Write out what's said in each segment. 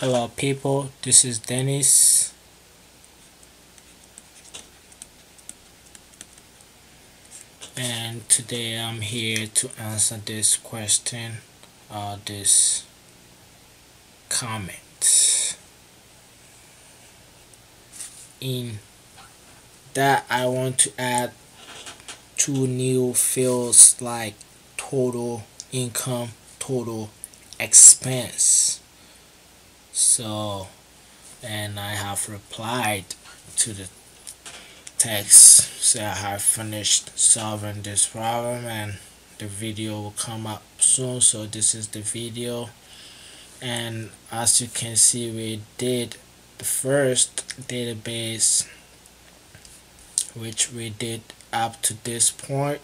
Hello people, this is Dennis. And today I'm here to answer this question or this comment. In that, I want to add two new fields like total income, total expense. So, and I have replied to the text, so I have finished solving this problem and the video will come up soon. So this is the video, and as you can see, we did the first database, which we did up to this point.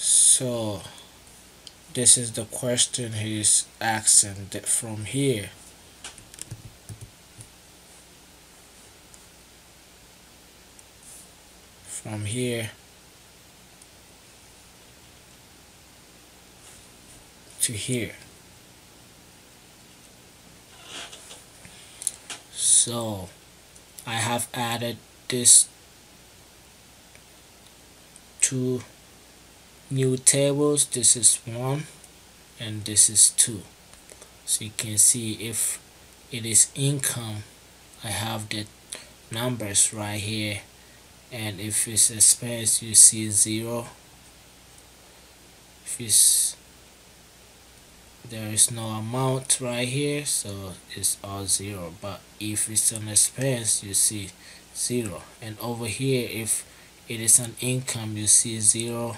So this is the question he's asking from here. To here. So I have added this two new tables. This is 1 and this is 2. So you can see if it is income, I have the numbers right here, and if it's expense, you see 0. If it's, there is no amount right here, so it's all 0. But if it's an expense, you see 0, and over here if it is an income, you see 0.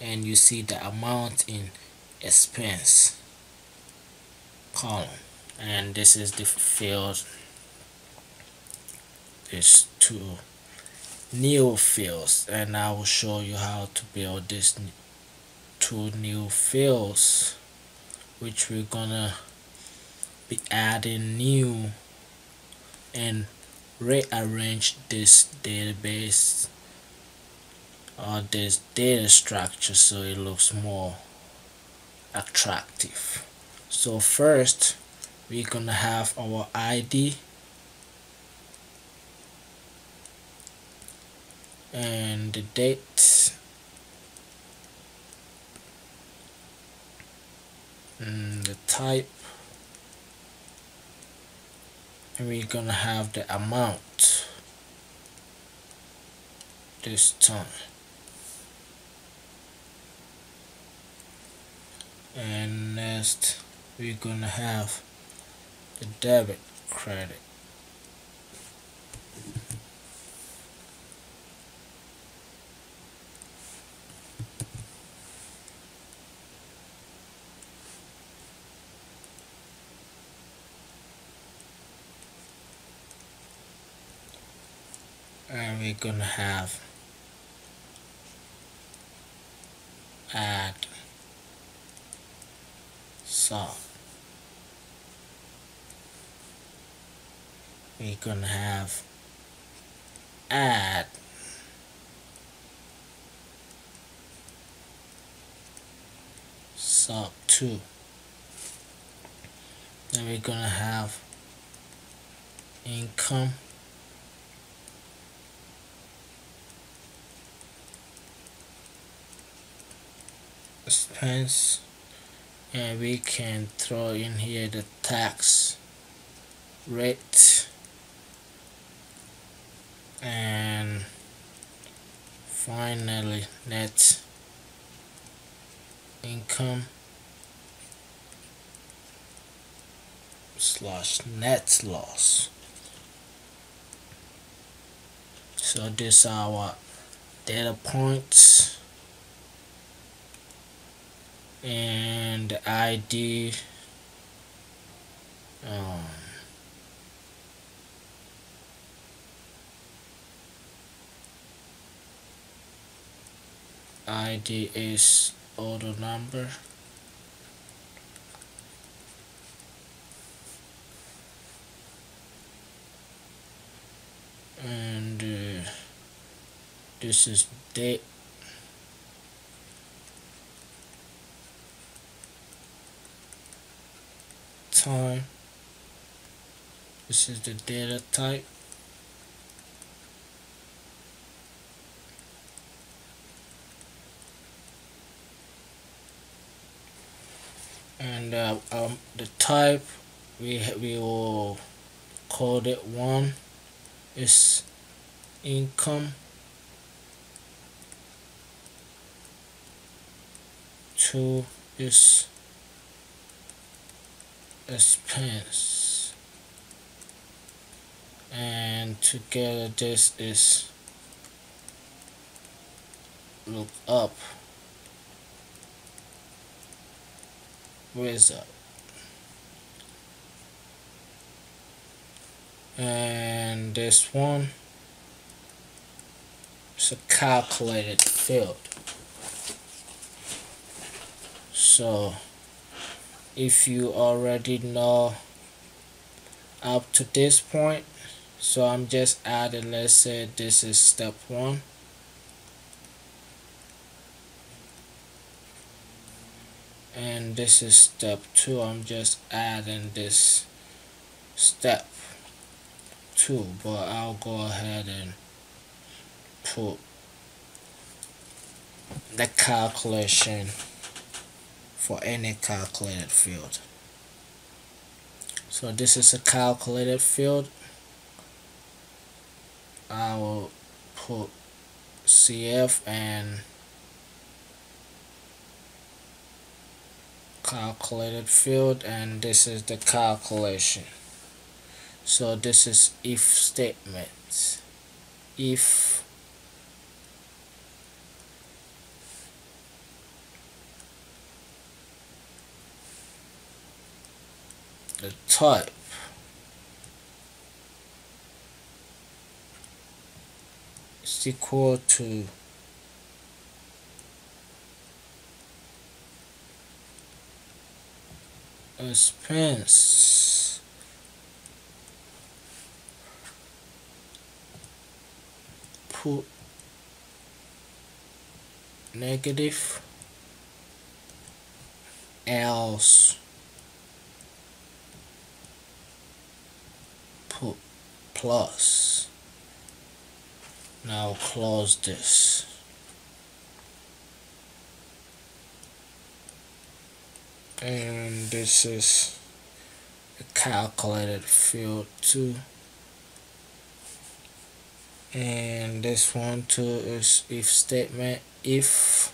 And you see the amount in expense column, and this is the field, these two new fields, and I will show you how to build these two new fields, which we're gonna be adding new and rearrange this database or this data structure so it looks more attractive. So first we're gonna have our ID, and the date, and the type, and we're gonna have the amount this time. And next we're gonna have the debit credit, and we're gonna have add solve. We're gonna have add solve 2, then we're gonna have income expense, and we can throw in here the tax rate and finally net income / net loss. So these are our data points, and the ID, ID is order number, and This is that. Time. This is the data type. And the type we will call it 1 is income, 2 is expense, and together this is look up result. And this one is a calculated field. So if you already know up to this point, so I'm just adding, let's say this is step 1. And this is step 2. I'm just adding this step 2, but I'll go ahead and put the calculation for any calculated field. So this is a calculated field. I will put CF and calculated field, and this is the calculation. So this is if statement. If the type is equal to expense, put negative, else put plus. Now close this. And this is a calculated field 2, and this one too is if statement. If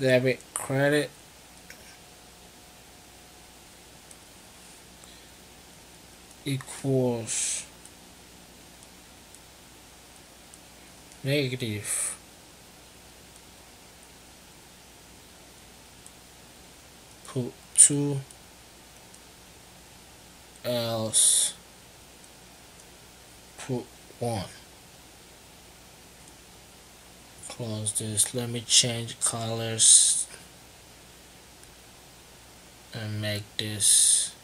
debit credit equals negative, put 2, else put 1. Close this. Let me change colors and make this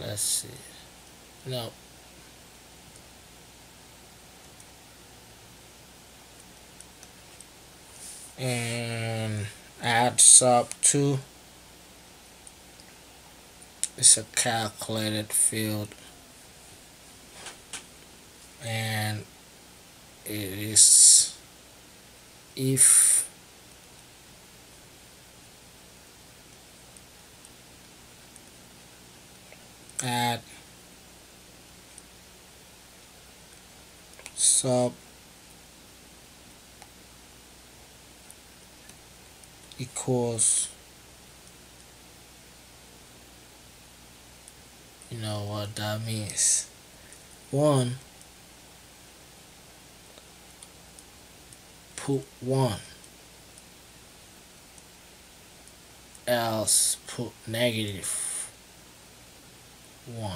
let's see. No. And add sub 2. It's a calculated field, and it is if add sub equals, you know what that means, 1, put 1, else put negative 1.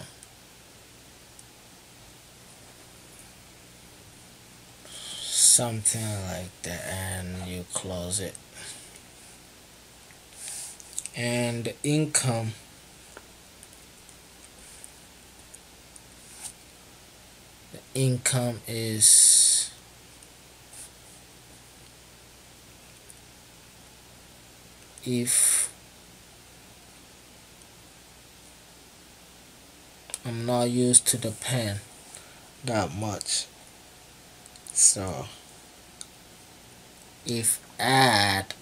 something like that, and you close it. And income, the income is if I'm not used to the pen that much, so if add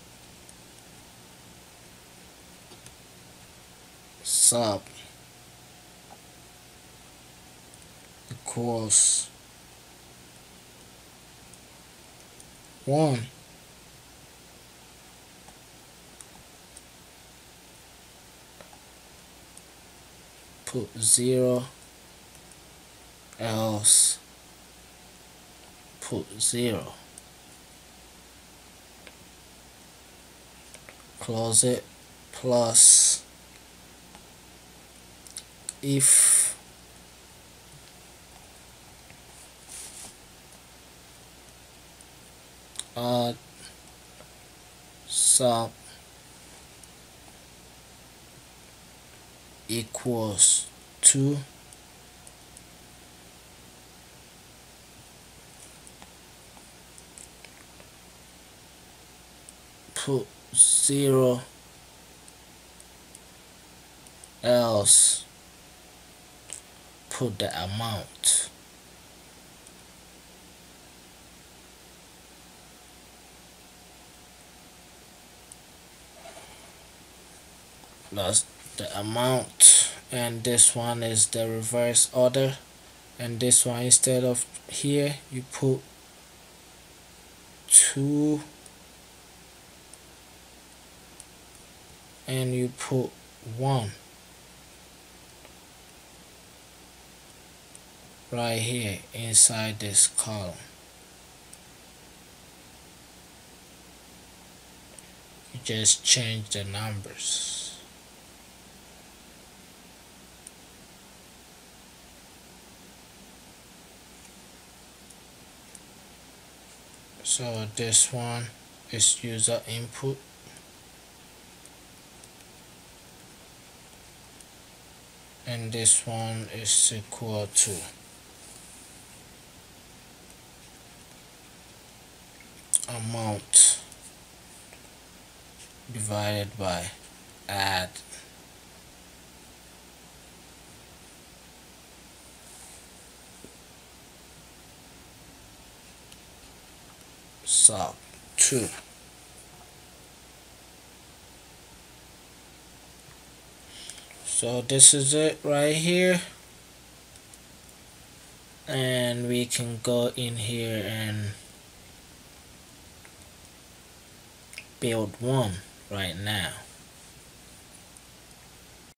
sub equals 1, put 0, else put 0, close it, plus if add sub equals 2, put 0, else put the amount. That's the amount, and this one is the reverse order, and this one, instead of here you put 2 and you put 1 right here inside this column. You just change the numbers. So this one is user input. And this one is equal to amount divided by add. Sub 2. So this is it right here, and we can go in here and build one right now.